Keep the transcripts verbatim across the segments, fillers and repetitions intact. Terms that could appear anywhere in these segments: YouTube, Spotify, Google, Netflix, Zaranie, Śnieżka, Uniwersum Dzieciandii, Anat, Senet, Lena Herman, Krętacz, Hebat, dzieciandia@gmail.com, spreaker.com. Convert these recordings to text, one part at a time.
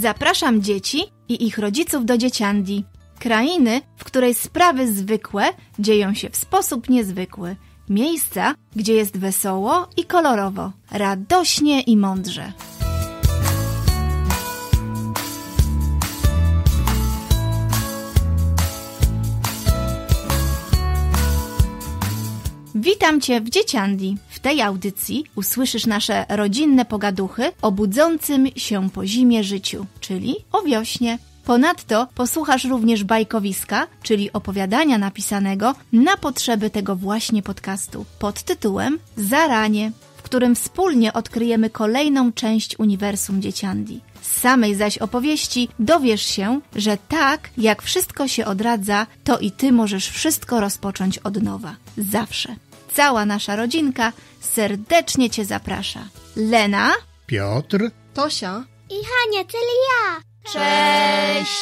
Zapraszam dzieci i ich rodziców do Dzieciandii, krainy, w której sprawy zwykłe dzieją się w sposób niezwykły. Miejsca, gdzie jest wesoło i kolorowo, radośnie i mądrze. Witam Cię w Dzieciandii. W tej audycji usłyszysz nasze rodzinne pogaduchy o budzącym się po zimie życiu, czyli o wiośnie. Ponadto posłuchasz również bajkowiska, czyli opowiadania napisanego na potrzeby tego właśnie podcastu pod tytułem Zaranie, w którym wspólnie odkryjemy kolejną część Uniwersum Dzieciandii. Z samej zaś opowieści dowiesz się, że tak jak wszystko się odradza, to i Ty możesz wszystko rozpocząć od nowa. Zawsze. Cała nasza rodzinka serdecznie Cię zaprasza. Lena, Piotr, Tosia i Hania, czyli ja. Cześć!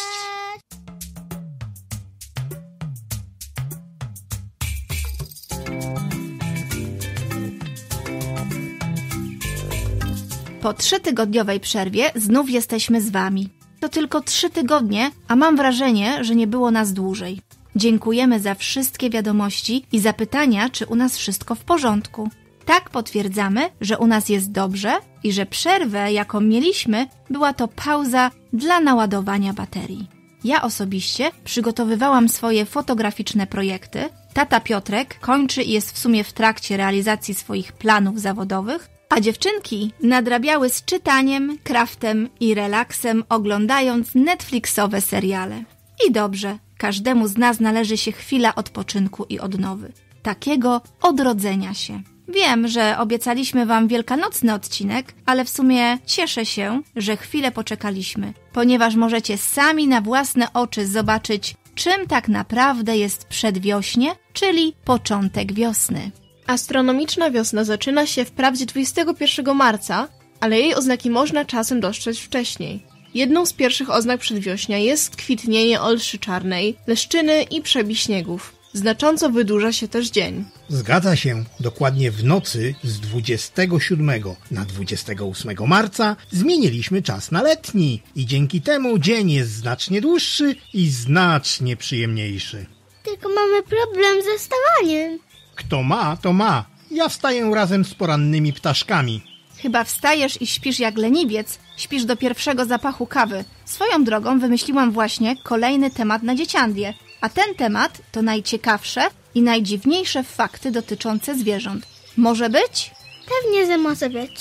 Po trzytygodniowej przerwie znów jesteśmy z Wami. To tylko trzy tygodnie, a mam wrażenie, że nie było nas dłużej. Dziękujemy za wszystkie wiadomości i zapytania, czy u nas wszystko w porządku. Tak potwierdzamy, że u nas jest dobrze i że przerwę, jaką mieliśmy, była to pauza dla naładowania baterii. Ja osobiście przygotowywałam swoje fotograficzne projekty. Tata Piotrek kończy i jest w sumie w trakcie realizacji swoich planów zawodowych, a dziewczynki nadrabiały z czytaniem, craftem i relaksem, oglądając netflixowe seriale. I dobrze, każdemu z nas należy się chwila odpoczynku i odnowy. Takiego odrodzenia się. Wiem, że obiecaliśmy Wam wielkanocny odcinek, ale w sumie cieszę się, że chwilę poczekaliśmy, ponieważ możecie sami na własne oczy zobaczyć, czym tak naprawdę jest przedwiośnie, czyli początek wiosny. Astronomiczna wiosna zaczyna się wprawdzie dwudziestego pierwszego marca, ale jej oznaki można czasem dostrzec wcześniej. Jedną z pierwszych oznak przedwiośnia jest kwitnienie olszy czarnej, leszczyny i przebi śniegów. Znacząco wydłuża się też dzień. Zgadza się, dokładnie w nocy z dwudziestego siódmego na dwudziestego ósmego marca zmieniliśmy czas na letni i dzięki temu dzień jest znacznie dłuższy i znacznie przyjemniejszy. Tylko mamy problem ze wstawaniem. Kto ma, to ma. Ja wstaję razem z porannymi ptaszkami. Chyba wstajesz i śpisz jak leniwiec, śpisz do pierwszego zapachu kawy. Swoją drogą wymyśliłam właśnie kolejny temat na Dzieciandię. A ten temat to najciekawsze i najdziwniejsze fakty dotyczące zwierząt. Może być? Pewnie, że może być.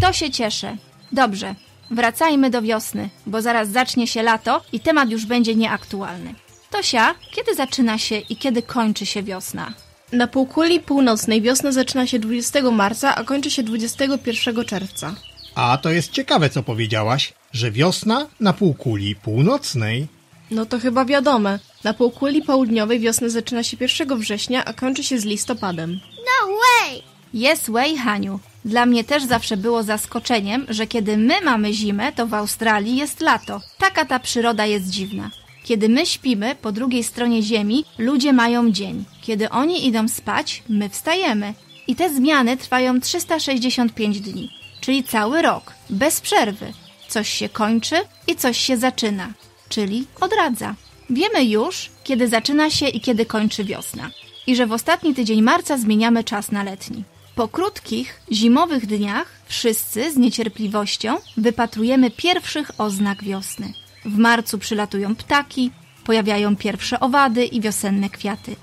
To się cieszę. Dobrze, wracajmy do wiosny, bo zaraz zacznie się lato i temat już będzie nieaktualny. Tosia, kiedy zaczyna się i kiedy kończy się wiosna? Na półkuli północnej wiosna zaczyna się dwudziestego marca, a kończy się dwudziestego pierwszego czerwca. A to jest ciekawe, co powiedziałaś, że wiosna na półkuli północnej. No to chyba wiadome. Na półkuli południowej wiosna zaczyna się pierwszego września, a kończy się z listopadem. No way! Yes way, Haniu. Dla mnie też zawsze było zaskoczeniem, że kiedy my mamy zimę, to w Australii jest lato. Taka ta przyroda jest dziwna. Kiedy my śpimy, po drugiej stronie ziemi, ludzie mają dzień. Kiedy oni idą spać, my wstajemy. I te zmiany trwają trzysta sześćdziesiąt pięć dni, czyli cały rok, bez przerwy. Coś się kończy i coś się zaczyna, czyli odradza. Wiemy już, kiedy zaczyna się i kiedy kończy wiosna i że w ostatni tydzień marca zmieniamy czas na letni. Po krótkich, zimowych dniach wszyscy z niecierpliwością wypatrujemy pierwszych oznak wiosny. W marcu przylatują ptaki, pojawiają pierwsze owady i wiosenne kwiaty.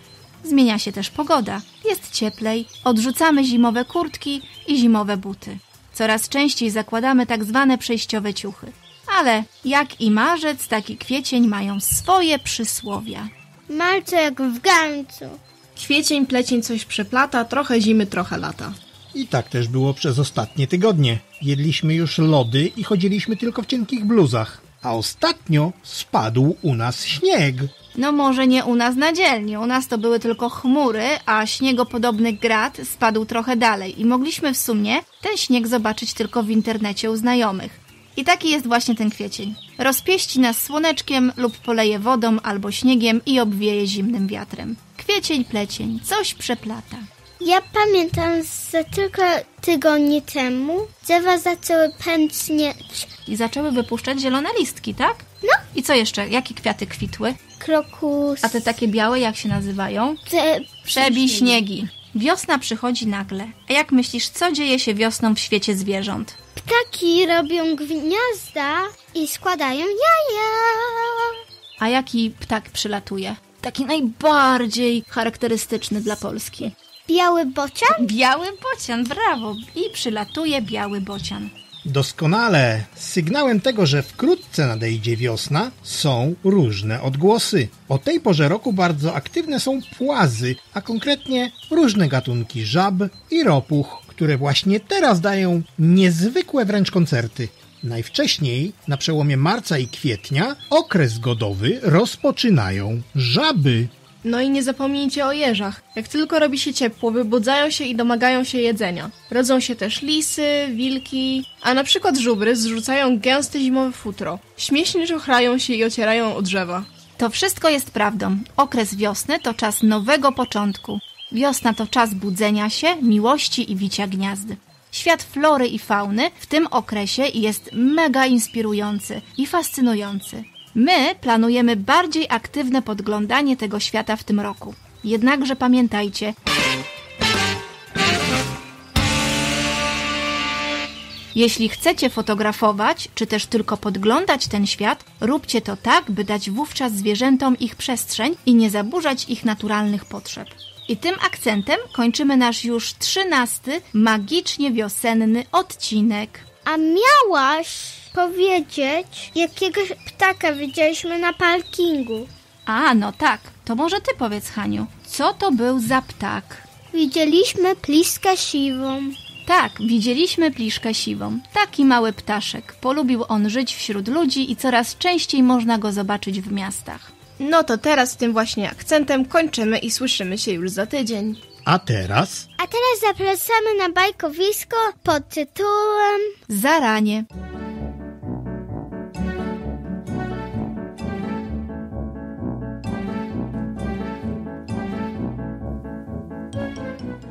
Zmienia się też pogoda, jest cieplej, odrzucamy zimowe kurtki i zimowe buty. Coraz częściej zakładamy tak zwane przejściowe ciuchy. Ale jak i marzec, tak i kwiecień mają swoje przysłowia. Malcu jak w garncu. Kwiecień, plecień coś przeplata, trochę zimy, trochę lata. I tak też było przez ostatnie tygodnie. Jedliśmy już lody i chodziliśmy tylko w cienkich bluzach. A ostatnio spadł u nas śnieg. No może nie u nas na dzielni, u nas to były tylko chmury, a śniegopodobny grad spadł trochę dalej. I mogliśmy w sumie ten śnieg zobaczyć tylko w internecie u znajomych. I taki jest właśnie ten kwiecień. Rozpieści nas słoneczkiem lub poleje wodą albo śniegiem i obwieje zimnym wiatrem. Kwiecień, plecień, coś przeplata. Ja pamiętam, że tylko tygodnie temu drzewa zaczęły pęcznieć i zaczęły wypuszczać zielone listki, tak? No. I co jeszcze? Jakie kwiaty kwitły? Krokus. A te takie białe jak się nazywają? Te... Przebiśniegi. Wiosna przychodzi nagle. A jak myślisz, co dzieje się wiosną w świecie zwierząt? Ptaki robią gniazda i składają jaja. A jaki ptak przylatuje? Taki najbardziej charakterystyczny dla Polski. Biały bocian? Biały bocian, brawo! I przylatuje biały bocian. Doskonale! Sygnałem tego, że wkrótce nadejdzie wiosna, są różne odgłosy. O tej porze roku bardzo aktywne są płazy, a konkretnie różne gatunki żab i ropuch, które właśnie teraz dają niezwykłe wręcz koncerty. Najwcześniej, na przełomie marca i kwietnia, okres godowy rozpoczynają żaby. No i nie zapomnijcie o jeżach. Jak tylko robi się ciepło, wybudzają się i domagają się jedzenia. Rodzą się też lisy, wilki, a na przykład żubry zrzucają gęste zimowe futro. Śmiesznie żochrają się i ocierają o drzewa. To wszystko jest prawdą. Okres wiosny to czas nowego początku. Wiosna to czas budzenia się, miłości i wicia gniazd. Świat flory i fauny w tym okresie jest mega inspirujący i fascynujący. My planujemy bardziej aktywne podglądanie tego świata w tym roku. Jednakże pamiętajcie, jeśli chcecie fotografować, czy też tylko podglądać ten świat, róbcie to tak, by dać wówczas zwierzętom ich przestrzeń i nie zaburzać ich naturalnych potrzeb. I tym akcentem kończymy nasz już trzynasty, magicznie wiosenny odcinek. A miałaś powiedzieć, jakiegoś ptaka widzieliśmy na parkingu. A, no tak. To może ty powiedz, Haniu. Co to był za ptak? Widzieliśmy pliszkę siwą. Tak, widzieliśmy pliszkę siwą. Taki mały ptaszek. Polubił on żyć wśród ludzi i coraz częściej można go zobaczyć w miastach. No to teraz tym właśnie akcentem kończymy i słyszymy się już za tydzień. A teraz? A teraz zapraszamy na bajkowisko pod tytułem Zaranie.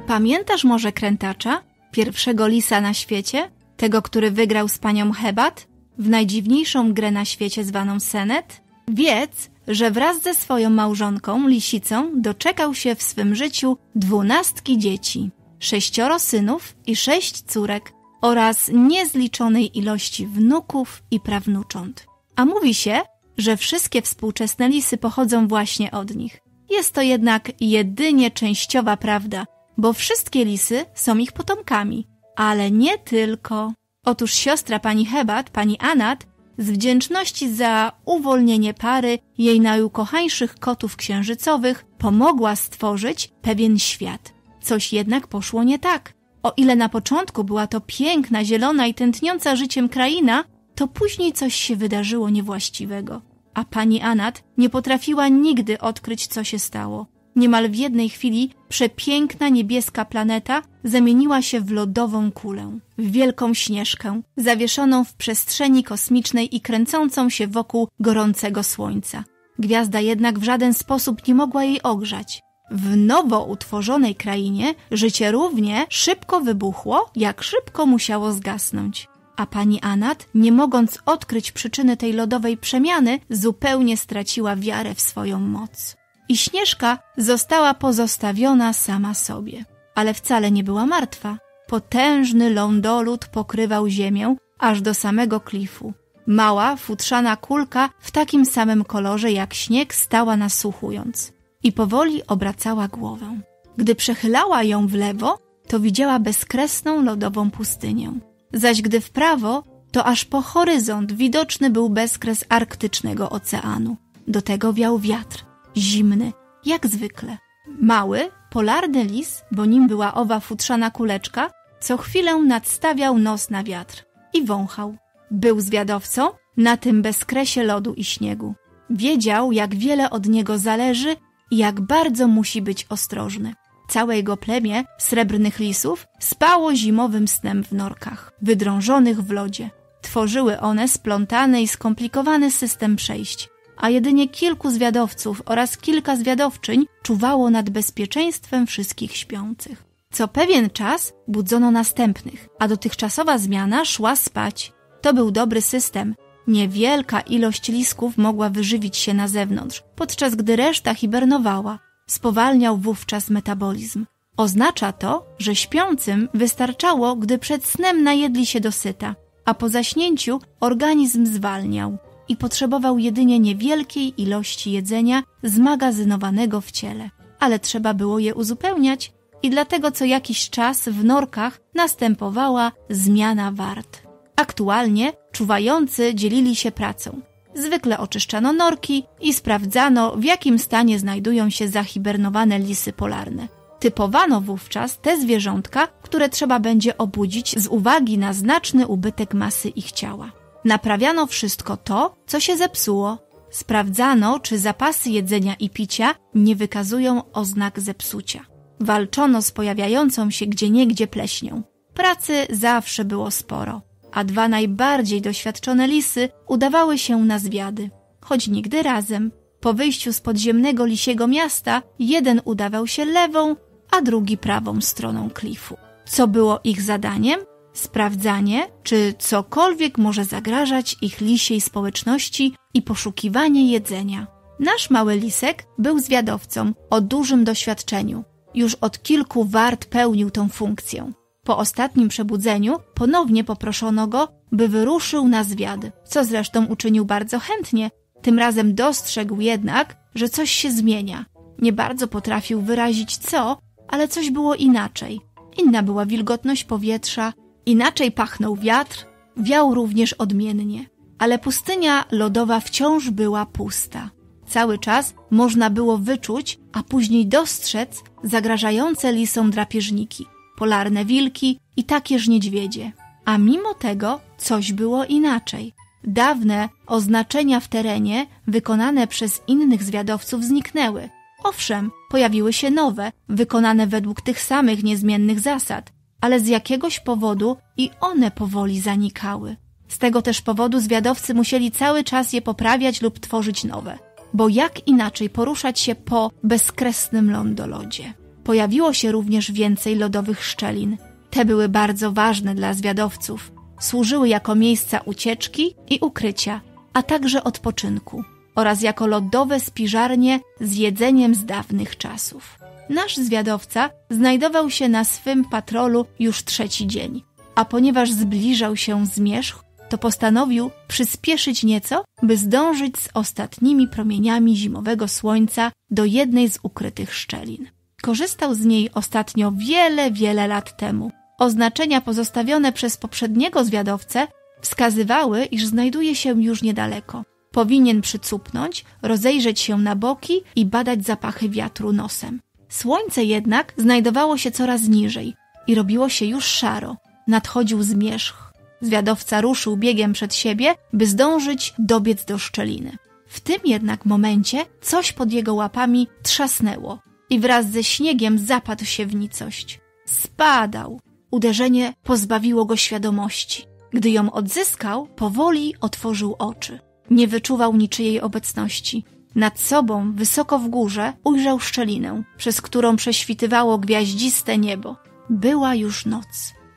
Pamiętasz może Krętacza? Pierwszego lisa na świecie? Tego, który wygrał z panią Hebat? W najdziwniejszą grę na świecie zwaną Senet? Wiedz, że wraz ze swoją małżonką, lisicą, doczekał się w swym życiu dwunastki dzieci, sześcioro synów i sześć córek oraz niezliczonej ilości wnuków i prawnucząt. A mówi się, że wszystkie współczesne lisy pochodzą właśnie od nich. Jest to jednak jedynie częściowa prawda, bo wszystkie lisy są ich potomkami. Ale nie tylko. Otóż siostra pani Hebat, pani Anat, z wdzięczności za uwolnienie pary jej najukochańszych kotów księżycowych pomogła stworzyć pewien świat. Coś jednak poszło nie tak. O ile na początku była to piękna, zielona i tętniąca życiem kraina, to później coś się wydarzyło niewłaściwego. A pani Anat nie potrafiła nigdy odkryć, co się stało. Niemal w jednej chwili przepiękna niebieska planeta zamieniła się w lodową kulę, w wielką Śnieżkę, zawieszoną w przestrzeni kosmicznej i kręcącą się wokół gorącego słońca. Gwiazda jednak w żaden sposób nie mogła jej ogrzać. W nowo utworzonej krainie życie równie szybko wybuchło, jak szybko musiało zgasnąć. A pani Anat, nie mogąc odkryć przyczyny tej lodowej przemiany, zupełnie straciła wiarę w swoją moc. I Śnieżka została pozostawiona sama sobie. Ale wcale nie była martwa. Potężny lądolód pokrywał ziemię aż do samego klifu. Mała, futrzana kulka w takim samym kolorze jak śnieg stała nasłuchując i powoli obracała głowę. Gdy przechylała ją w lewo, to widziała bezkresną lodową pustynię. Zaś gdy w prawo, to aż po horyzont widoczny był bezkres arktycznego oceanu. Do tego wiał wiatr. Zimny, jak zwykle. Mały, polarny lis, bo nim była owa futrzana kuleczka, co chwilę nadstawiał nos na wiatr i wąchał. Był zwiadowcą na tym bezkresie lodu i śniegu. Wiedział, jak wiele od niego zależy i jak bardzo musi być ostrożny. Całe jego plemię srebrnych lisów spało zimowym snem w norkach, wydrążonych w lodzie. Tworzyły one splątany i skomplikowany system przejść, a jedynie kilku zwiadowców oraz kilka zwiadowczyń czuwało nad bezpieczeństwem wszystkich śpiących. Co pewien czas budzono następnych, a dotychczasowa zmiana szła spać. To był dobry system. Niewielka ilość lisków mogła wyżywić się na zewnątrz, podczas gdy reszta hibernowała. Spowalniał wówczas metabolizm. Oznacza to, że śpiącym wystarczało, gdy przed snem najedli się dosyta, a po zaśnięciu organizm zwalniał i potrzebował jedynie niewielkiej ilości jedzenia zmagazynowanego w ciele. Ale trzeba było je uzupełniać i dlatego co jakiś czas w norkach następowała zmiana wart. Aktualnie czuwający dzielili się pracą. Zwykle oczyszczano norki i sprawdzano, w jakim stanie znajdują się zahibernowane lisy polarne. Typowano wówczas te zwierzątka, które trzeba będzie obudzić z uwagi na znaczny ubytek masy ich ciała. Naprawiano wszystko to, co się zepsuło. Sprawdzano, czy zapasy jedzenia i picia nie wykazują oznak zepsucia. Walczono z pojawiającą się gdzieniegdzie pleśnią. Pracy zawsze było sporo, a dwa najbardziej doświadczone lisy udawały się na zwiady, choć nigdy razem. Po wyjściu z podziemnego lisiego miasta jeden udawał się lewą, a drugi prawą stroną klifu. Co było ich zadaniem? Sprawdzanie, czy cokolwiek może zagrażać ich lisiej społeczności i poszukiwanie jedzenia. Nasz mały lisek był zwiadowcą o dużym doświadczeniu. Już od kilku wart pełnił tą funkcję. Po ostatnim przebudzeniu ponownie poproszono go, by wyruszył na zwiad, co zresztą uczynił bardzo chętnie. Tym razem dostrzegł jednak, że coś się zmienia. Nie bardzo potrafił wyrazić co, ale coś było inaczej. Inna była wilgotność powietrza, inaczej pachnął wiatr, wiał również odmiennie. Ale pustynia lodowa wciąż była pusta. Cały czas można było wyczuć, a później dostrzec zagrażające lisom drapieżniki, polarne wilki i takież niedźwiedzie. A mimo tego coś było inaczej. Dawne oznaczenia w terenie wykonane przez innych zwiadowców zniknęły. Owszem, pojawiły się nowe, wykonane według tych samych niezmiennych zasad, ale z jakiegoś powodu i one powoli zanikały. Z tego też powodu zwiadowcy musieli cały czas je poprawiać lub tworzyć nowe, bo jak inaczej poruszać się po bezkresnym lądolodzie? Pojawiło się również więcej lodowych szczelin. Te były bardzo ważne dla zwiadowców. Służyły jako miejsca ucieczki i ukrycia, a także odpoczynku oraz jako lodowe spiżarnie z jedzeniem z dawnych czasów. Nasz zwiadowca znajdował się na swym patrolu już trzeci dzień, a ponieważ zbliżał się zmierzch, to postanowił przyspieszyć nieco, by zdążyć z ostatnimi promieniami zimowego słońca do jednej z ukrytych szczelin. Korzystał z niej ostatnio wiele, wiele lat temu. Oznaczenia pozostawione przez poprzedniego zwiadowcę wskazywały, iż znajduje się już niedaleko. Powinien przycupnąć, rozejrzeć się na boki i badać zapachy wiatru nosem. Słońce jednak znajdowało się coraz niżej i robiło się już szaro. Nadchodził zmierzch. Zwiadowca ruszył biegiem przed siebie, by zdążyć dobiec do szczeliny. W tym jednak momencie coś pod jego łapami trzasnęło i wraz ze śniegiem zapadł się w nicość. Spadał. Uderzenie pozbawiło go świadomości. Gdy ją odzyskał, powoli otworzył oczy. Nie wyczuwał niczyjej obecności. Nad sobą, wysoko w górze, ujrzał szczelinę, przez którą prześwitywało gwiaździste niebo. Była już noc.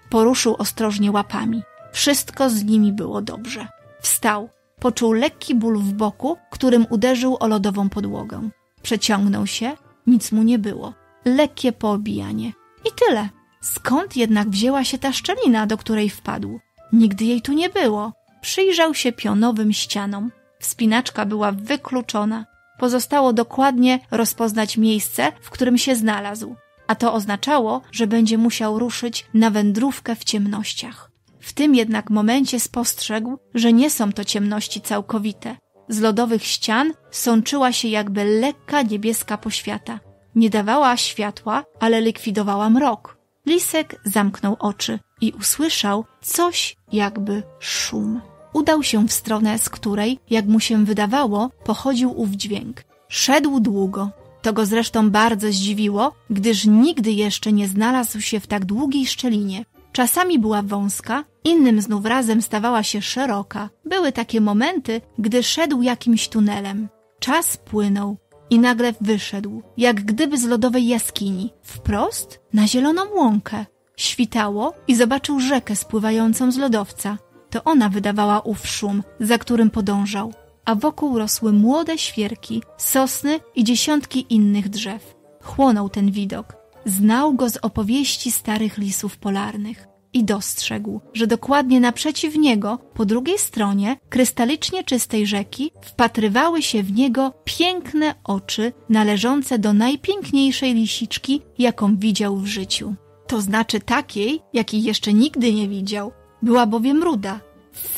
Poruszył ostrożnie łapami. Wszystko z nimi było dobrze. Wstał. Poczuł lekki ból w boku, którym uderzył o lodową podłogę. Przeciągnął się. Nic mu nie było. Lekkie poobijanie. I tyle. Skąd jednak wzięła się ta szczelina, do której wpadł? Nigdy jej tu nie było. Przyjrzał się pionowym ścianom. Wspinaczka była wykluczona. Pozostało dokładnie rozpoznać miejsce, w którym się znalazł, a to oznaczało, że będzie musiał ruszyć na wędrówkę w ciemnościach. W tym jednak momencie spostrzegł, że nie są to ciemności całkowite. Z lodowych ścian sączyła się jakby lekka niebieska poświata. Nie dawała światła, ale likwidowała mrok. Lisek zamknął oczy i usłyszał coś jakby szum. Udał się w stronę, z której, jak mu się wydawało, pochodził ów dźwięk. Szedł długo. To go zresztą bardzo zdziwiło, gdyż nigdy jeszcze nie znalazł się w tak długiej szczelinie. Czasami była wąska, innym znów razem stawała się szeroka. Były takie momenty, gdy szedł jakimś tunelem. Czas płynął. I nagle wyszedł, jak gdyby z lodowej jaskini, wprost na zieloną łąkę. Świtało i zobaczył rzekę spływającą z lodowca. To ona wydawała ów szum, za którym podążał, a wokół rosły młode świerki, sosny i dziesiątki innych drzew. Chłonął ten widok. Znał go z opowieści starych lisów polarnych i dostrzegł, że dokładnie naprzeciw niego, po drugiej stronie krystalicznie czystej rzeki, wpatrywały się w niego piękne oczy należące do najpiękniejszej lisiczki, jaką widział w życiu. To znaczy takiej, jakiej jeszcze nigdy nie widział. Była bowiem ruda,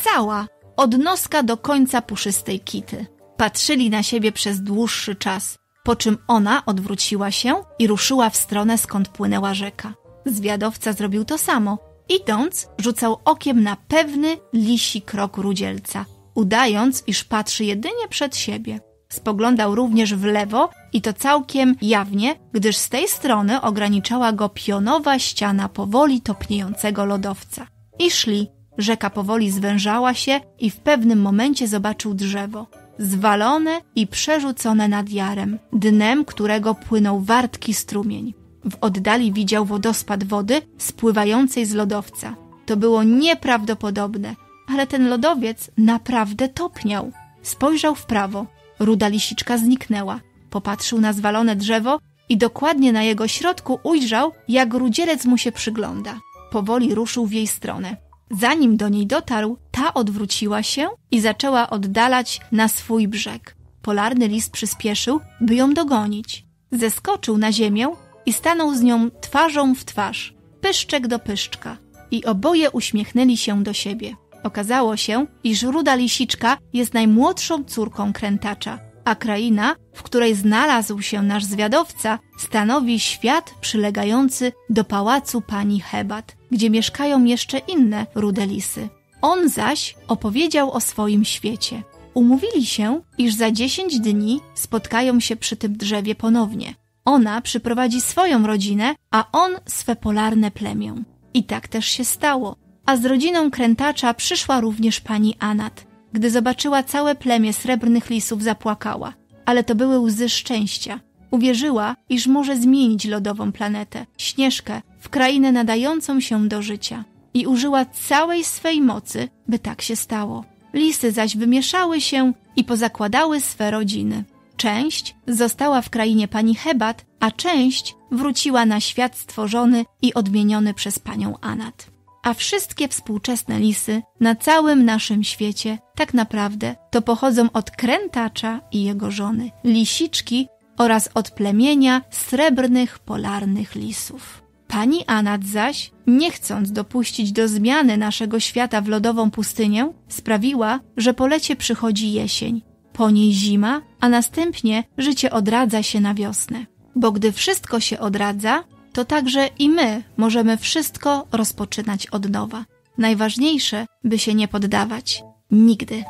cała, od noska do końca puszystej kity. Patrzyli na siebie przez dłuższy czas, po czym ona odwróciła się i ruszyła w stronę, skąd płynęła rzeka. Zwiadowca zrobił to samo. Idąc, rzucał okiem na pewny, lisi krok rudzielca, udając, iż patrzy jedynie przed siebie. Spoglądał również w lewo i to całkiem jawnie, gdyż z tej strony ograniczała go pionowa ściana powoli topniejącego lodowca. I szli. Rzeka powoli zwężała się i w pewnym momencie zobaczył drzewo, zwalone i przerzucone nad jarem, dnem którego płynął wartki strumień. W oddali widział wodospad wody spływającej z lodowca. To było nieprawdopodobne, ale ten lodowiec naprawdę topniał. Spojrzał w prawo. Ruda lisiczka zniknęła. Popatrzył na zwalone drzewo i dokładnie na jego środku ujrzał, jak rudzielec mu się przygląda. Powoli ruszył w jej stronę. Zanim do niej dotarł, ta odwróciła się i zaczęła oddalać na swój brzeg. Polarny lis przyspieszył, by ją dogonić. Zeskoczył na ziemię i stanął z nią twarzą w twarz, pyszczek do pyszczka. I oboje uśmiechnęli się do siebie. Okazało się, iż ruda lisiczka jest najmłodszą córką Krętacza, a kraina, w której znalazł się nasz zwiadowca, stanowi świat przylegający do pałacu pani Hebat, gdzie mieszkają jeszcze inne rude lisy. On zaś opowiedział o swoim świecie. Umówili się, iż za dziesięć dni spotkają się przy tym drzewie ponownie. Ona przyprowadzi swoją rodzinę, a on swe polarne plemię. I tak też się stało. A z rodziną Krętacza przyszła również pani Anat. Gdy zobaczyła całe plemię srebrnych lisów, zapłakała. Ale to były łzy szczęścia. Uwierzyła, iż może zmienić lodową planetę, Śnieżkę, w krainę nadającą się do życia. I użyła całej swej mocy, by tak się stało. Lisy zaś wymieszały się i pozakładały swe rodziny. Część została w krainie pani Hebat, a część wróciła na świat stworzony i odmieniony przez panią Anat. A wszystkie współczesne lisy na całym naszym świecie tak naprawdę to pochodzą od Krętacza i jego żony, lisiczki, oraz od plemienia srebrnych polarnych lisów. Pani Anat zaś, nie chcąc dopuścić do zmiany naszego świata w lodową pustynię, sprawiła, że po lecie przychodzi jesień, po niej zima, a następnie życie odradza się na wiosnę. Bo gdy wszystko się odradza, to także i my możemy wszystko rozpoczynać od nowa. Najważniejsze, by się nie poddawać. Nigdy.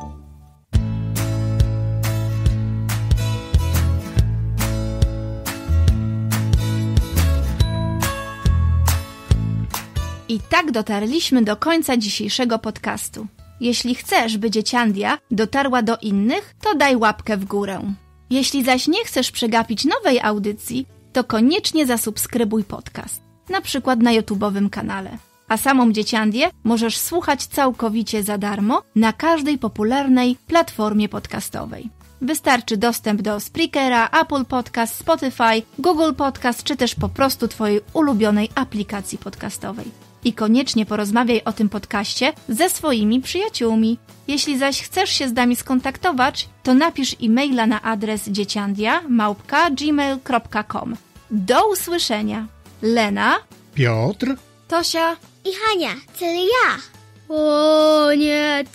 I tak dotarliśmy do końca dzisiejszego podcastu. Jeśli chcesz, by Dzieciandia dotarła do innych, to daj łapkę w górę. Jeśli zaś nie chcesz przegapić nowej audycji, to koniecznie zasubskrybuj podcast, na przykład na YouTube'owym kanale. A samą Dzieciandię możesz słuchać całkowicie za darmo na każdej popularnej platformie podcastowej. Wystarczy dostęp do Spreakera, Apple Podcast, Spotify, Google Podcast, czy też po prostu twojej ulubionej aplikacji podcastowej. I koniecznie porozmawiaj o tym podcaście ze swoimi przyjaciółmi. Jeśli zaś chcesz się z nami skontaktować, to napisz e-maila na adres dzieciandia małpka gmail kropka com. Do usłyszenia! Lena, Piotr, Tosia i Hania, czyli ja. O nie!